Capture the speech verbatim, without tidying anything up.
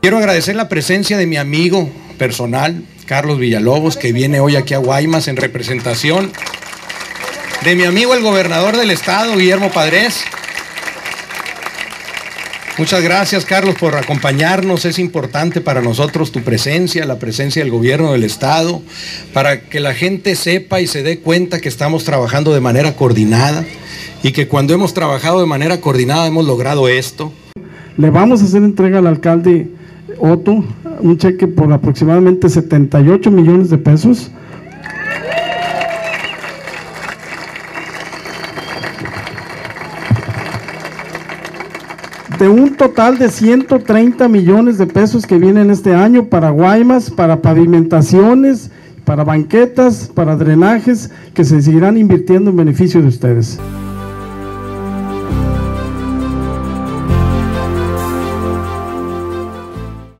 Quiero agradecer la presencia de mi amigo personal, Carlos Villalobos, que viene hoy aquí a Guaymas en representación de mi amigo el gobernador del estado, Guillermo Padrés. Muchas gracias, Carlos, por acompañarnos. Es importante para nosotros tu presencia, la presencia del gobierno del estado, para que la gente sepa y se dé cuenta que estamos trabajando de manera coordinada y que cuando hemos trabajado de manera coordinada hemos logrado esto. Le vamos a hacer entrega al alcalde Otto un cheque por aproximadamente setenta y ocho millones de pesos. De un total de ciento treinta millones de pesos que vienen este año para Guaymas, para pavimentaciones, para banquetas, para drenajes, que se seguirán invirtiendo en beneficio de ustedes.